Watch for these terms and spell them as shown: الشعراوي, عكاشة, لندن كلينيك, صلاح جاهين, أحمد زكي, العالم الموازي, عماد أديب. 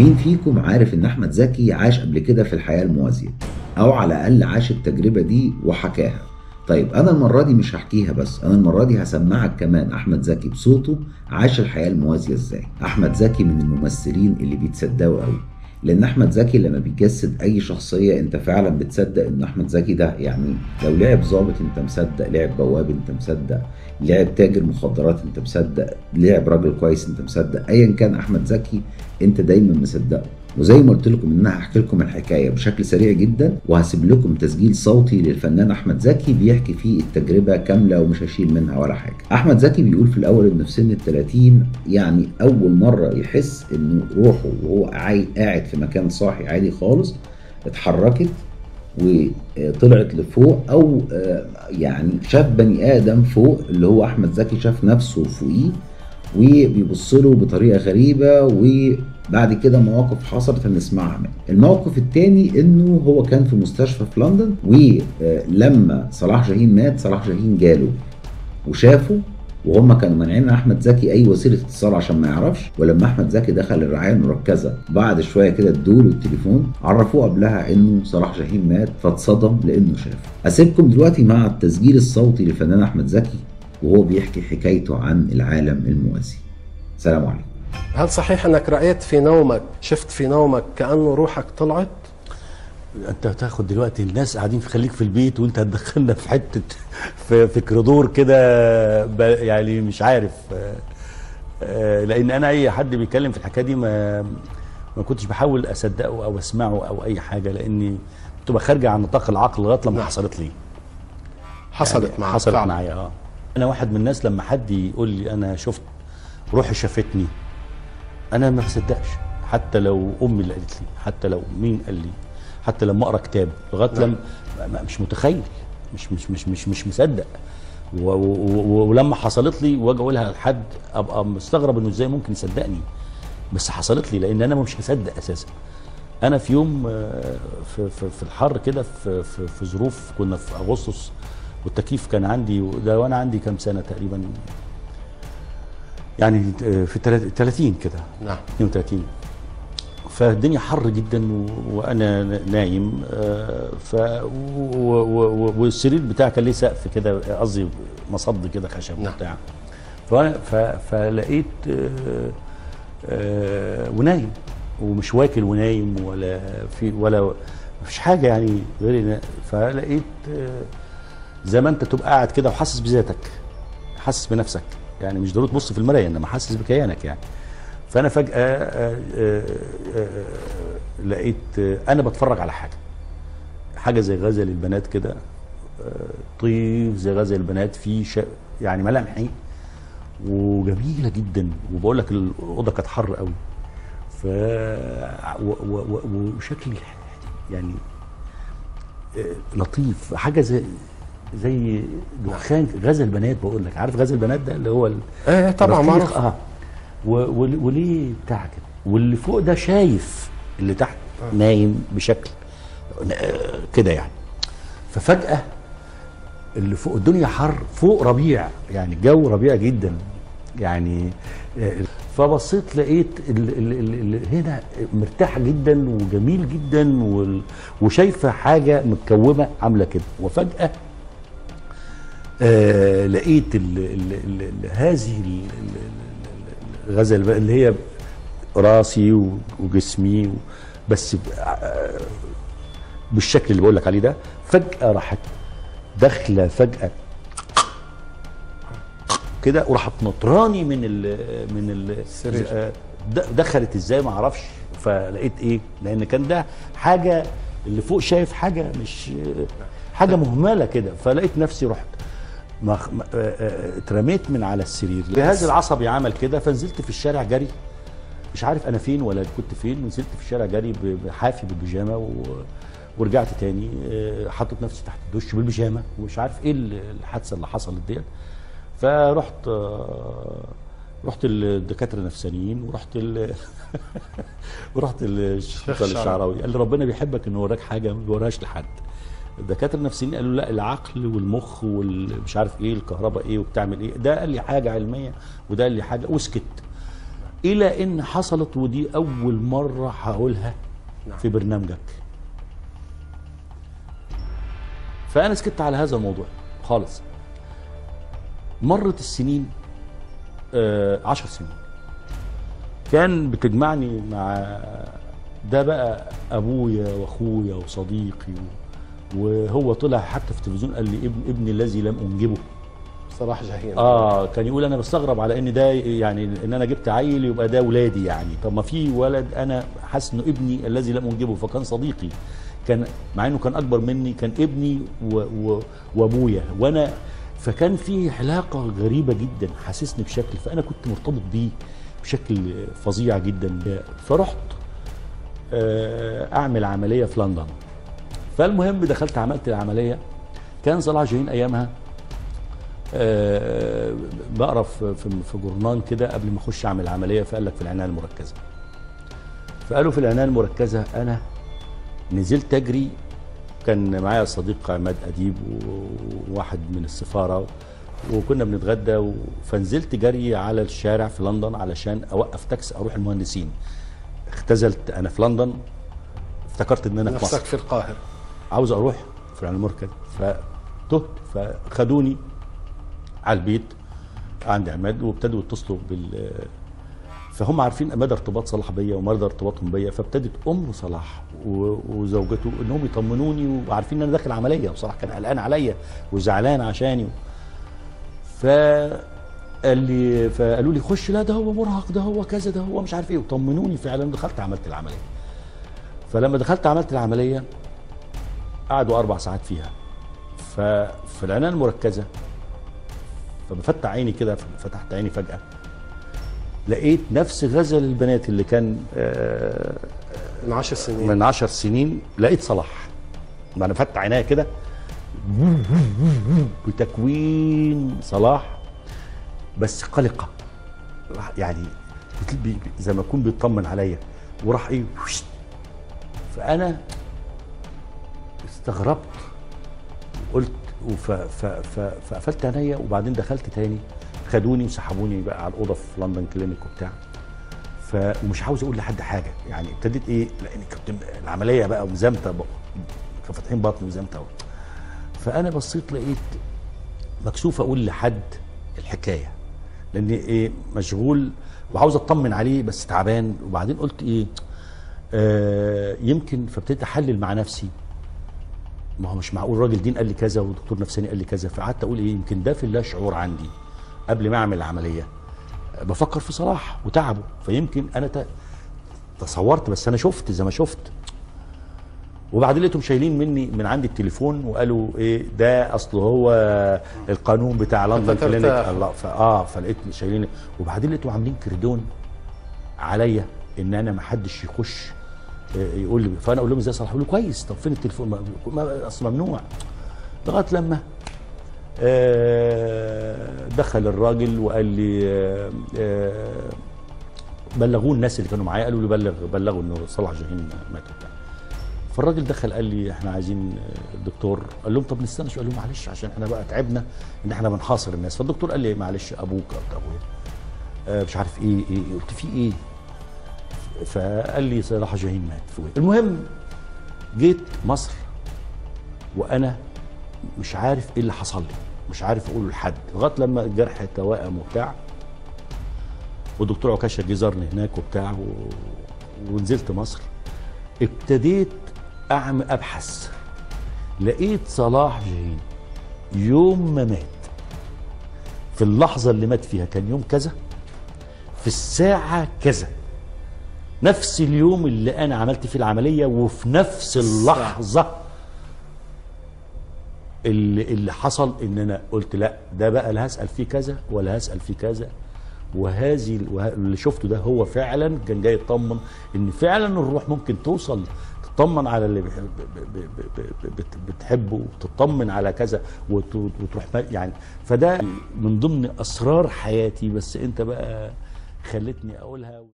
مين فيكم عارف ان احمد زكي عاش قبل كده في الحياة الموازية، او على الاقل عاش التجربة دي وحكاها؟ طيب انا المرة دي مش هحكيها بس، انا المرة دي هسمعك كمان احمد زكي بصوته عاش الحياة الموازية ازاي. احمد زكي من الممثلين اللي بيتصدقوا قوي، لان احمد زكي لما بيجسد اي شخصيه انت فعلا بتصدق ان احمد زكي ده. يعني لو لعب ظابط انت مصدق، لعب بواب انت مصدق، لعب تاجر مخدرات انت مصدق، لعب راجل كويس انت مصدق، ايا كان احمد زكي انت دايما مصدقه. وزي ما قلت لكم ان انا هحكي لكم الحكايه بشكل سريع جدا، وهسيب لكم تسجيل صوتي للفنان احمد زكي بيحكي فيه التجربه كامله ومش هشيل منها ولا حاجه. احمد زكي بيقول في الاول انه في سن ال30 يعني اول مره يحس انه روحه وهو قاعد في مكان صاحي عادي خالص اتحركت وطلعت لفوق، او يعني شاف بني ادم فوق، اللي هو احمد زكي شاف نفسه فوقيه وبيبص له بطريقه غريبه. وبعد كده مواقف حصلت هنسمعها منه. الموقف الثاني انه هو كان في مستشفى في لندن، ولما صلاح جاهين مات صلاح جاهين جاله وشافه، وهم كانوا مانعين احمد زكي اي وسيله اتصال عشان ما يعرفش. ولما احمد زكي دخل الرعايه المركزه بعد شويه كده الدول والتليفون، عرفوه قبلها انه صلاح جاهين مات فاتصدم لانه شافه. اسيبكم دلوقتي مع التسجيل الصوتي للفنان احمد زكي وهو بيحكي حكايته عن العالم الموازي. سلام عليكم. هل صحيح انك رأيت في نومك، شفت في نومك كأنه روحك طلعت؟ انت هتاخد دلوقتي الناس قاعدين خليك في البيت وانت هتدخلنا في حتة في كريدور كده، يعني مش عارف، لان انا اي حد بيتكلم في الحكاية دي ما كنتش بحاول اصدقه او اسمعه او اي حاجة، لاني بتبقى خارجة عن نطاق العقل لغاية لما حصلت لي. حصلت معاك؟ حصلت معايا اه. أنا واحد من الناس لما حد يقول لي أنا شفت روحي شافتني أنا ما بصدقش، حتى لو أمي اللي قالت لي، حتى لو مين قال لي، حتى لما أقرأ كتاب، لغاية لما مش متخيل، مش مصدق. ولما حصلت لي وأجي أقولها لحد أبقى مستغرب إنه إزاي ممكن يصدقني، بس حصلت لي، لأن أنا مش هصدق أساسا. أنا في يوم في الحر كده في ظروف، كنا في أغسطس والتكييف كان عندي، ده وانا عندي كام سنه تقريبا، يعني في 30 كده، نعم 32. فالدنيا حر جدا وانا نايم، والسرير بتاعي كان ليه سقف كده، قصدي مصد كده خشب بتاع، فانا فلقيت ونايم ومش واكل ونايم ولا مفيش حاجه يعني غير، فلقيت زي ما انت تبقى قاعد كده وحاسس بذاتك، حاسس بنفسك، يعني مش ضروري تبص في المرايه انما حاسس بكيانك يعني. فانا فجاه لقيت انا بتفرج على حاجه زي غزل البنات كده، طيف زي غزل البنات، في يعني ملامح وجميله جدا، وبقول لك الاوضه كانت حر قوي، ف وشكلي يعني لطيف، حاجه زي دخان غزل بنات. بقول لك عارف غزل بنات ده اللي هو ايه طبعا معروف وليه بتاع كده، واللي فوق ده شايف اللي تحت نايم بشكل كده يعني. ففجأة اللي فوق، الدنيا حر فوق، ربيع يعني الجو ربيع جدا يعني، فبصيت لقيت اللي هنا مرتاح جدا وجميل جدا وشايفه حاجه متكومه عامله كده. وفجأة لقيت هذه الغزل اللي هي راسي وجسمي بس بالشكل اللي بقول لك عليه ده، فجأة راحت داخله فجأة كده، وراحت نطراني من السرير. دخلت ازاي ما اعرفش، فلقيت ايه، لان كان ده حاجه اللي فوق شايف حاجه، مش حاجه مهمله كده. فلقيت نفسي رحت اترميت من على السرير، جهازي العصبي عمل كده، فنزلت في الشارع جري، مش عارف انا فين ولا كنت فين، نزلت في الشارع جري بحافي بالبيجامه ورجعت تاني، حطيت نفسي تحت الدش بالبيجامه ومش عارف ايه الحادثه اللي حصلت ديت. فرحت الدكاتره النفسانيين، ورحت الشعراوي، قال لي ربنا بيحبك انه وراك حاجه ما بيوراهاش لحد. الدكاتره النفسيين قالوا لا، العقل والمخ والمش عارف ايه، الكهرباء ايه وبتعمل ايه، ده قال لي حاجه علميه وده قال لي حاجه، وسكت. إلى أن حصلت، ودي أول مرة هقولها في برنامجك، فأنا سكت على هذا الموضوع خالص. مرت السنين، 10 سنين كان بتجمعني مع ده بقى أبويا وأخويا وصديقي، وهو طلع حتى في التلفزيون قال لي ابني الذي لم أنجبه، صلاح جاهين. كان يقول انا بستغرب على ان ده يعني ان انا جبت عيل يبقى ده ولادي يعني، طب ما في ولد انا حاسس انه ابني الذي لم انجبه. فكان صديقي، كان مع انه كان اكبر مني، كان ابني وابويا وانا، فكان في علاقه غريبه جدا حسسني بشكل، فانا كنت مرتبط بيه بشكل فظيع جدا. فرحت اعمل عمليه في لندن، فالمهم دخلت عملت العمليه. كان صلاح جاهين ايامها بقرا في جورنان كده قبل ما اخش اعمل عمليه، فقال لك في العنايه المركزه، فقالوا في العنايه المركزه انا نزلت اجري. كان معايا صديق عماد أديب وواحد من السفاره، وكنا بنتغدى، فنزلت جري على الشارع في لندن علشان اوقف تاكسي اروح المهندسين. اختزلت انا في لندن، افتكرت ان انا في مصر، نفسك في القاهره، عاوز اروح في العنايه المركزه، فتهت، فخدوني على البيت عند عماد، وابتدوا يتصلوا فهم عارفين مدى ارتباط صلاح بيا ومدى ارتباطهم بيا، فابتدت ام صلاح وزوجته انهم يطمنوني وعارفين ان انا داخل عمليه، وصلاح كان قلقان عليا وزعلان عشاني. فقالوا لي خش، لا ده هو مرهق، ده هو كذا، ده هو مش عارف ايه، وطمنوني فعلا. دخلت عملت العمليه، فلما دخلت عملت العمليه قعدوا 4 ساعات فيها، ففي العنايه المركزه، فبفتح عيني كده، فتحت عيني فجأة لقيت نفس غزل البنات اللي كان من 10 سنين، من 10 سنين لقيت صلاح. ما انا فتح عينيا كده بتكوين صلاح، بس قلقة يعني زي ما يكون بيطمن عليا، وراح ايه، فانا استغربت وقلت، فقفلت عينيا. وبعدين دخلت تاني، خدوني وسحبوني بقى على الاوضه في لندن كلينيك وبتاع، ومش عاوز اقول لحد حاجه يعني. ابتديت ايه، لان كنت العمليه بقى وزمته، كانوا فاتحين بطني وزمته، فانا بصيت لقيت مكسوف اقول لحد الحكايه، لان ايه مشغول وعاوز اطمن عليه بس تعبان. وبعدين قلت ايه يمكن، فابتديت احلل مع نفسي، ما هو مش معقول راجل دين قال لي كذا ودكتور نفساني قال لي كذا. فقعدت اقول ايه، يمكن ده في اللاشعور عندي قبل ما اعمل العمليه بفكر في صلاح وتعبه، فيمكن انا تصورت، بس انا شفت زي ما شفت. وبعدين لقيتهم شايلين مني من عندي التليفون وقالوا ايه ده اصله هو القانون بتاع لندن كلينيك، الله. فلقيت شايلين، وبعدين لقيتهم عاملين كردون عليا ان انا ما حدش يخش يقول لي. فانا اقول لهم ازاي صلاح، يقول لي كويس، طب فين التليفون، اصل ممنوع. لغايه لما دخل الراجل وقال لي بلغوه الناس اللي كانوا معايا، قالوا لي بلغوا ان صلاح جاهين مات وبتاع. فالراجل دخل قال لي احنا عايزين الدكتور، قال لهم طب نستنى شويه، قال لهم معلش عشان احنا بقى تعبنا ان احنا بنحاصر الناس. فالدكتور قال لي معلش ابوك او ابويا مش عارف ايه، قلت في ايه، فقال لي صلاح جاهين مات في وين. المهم جيت مصر وانا مش عارف ايه اللي حصل لي، مش عارف اقوله لحد، لغايه لما الجرح توائم وبتاع، والدكتور عكاشة جه زارني هناك وبتاع، ونزلت مصر. ابتديت ابحث، لقيت صلاح جاهين يوم ما مات، في اللحظه اللي مات فيها كان يوم كذا، في الساعه كذا، نفس اليوم اللي انا عملت فيه العمليه، وفي نفس اللحظه اللي حصل ان انا قلت لا ده بقى لا هسال فيه كذا ولا هسال فيه كذا، اللي شفته ده هو فعلا كان جاي يطمن، ان فعلا الروح ممكن توصل تطمن على اللي بتحبه، وتطمن على كذا وتروح يعني. فده من ضمن اسرار حياتي، بس انت بقى خلتني اقولها.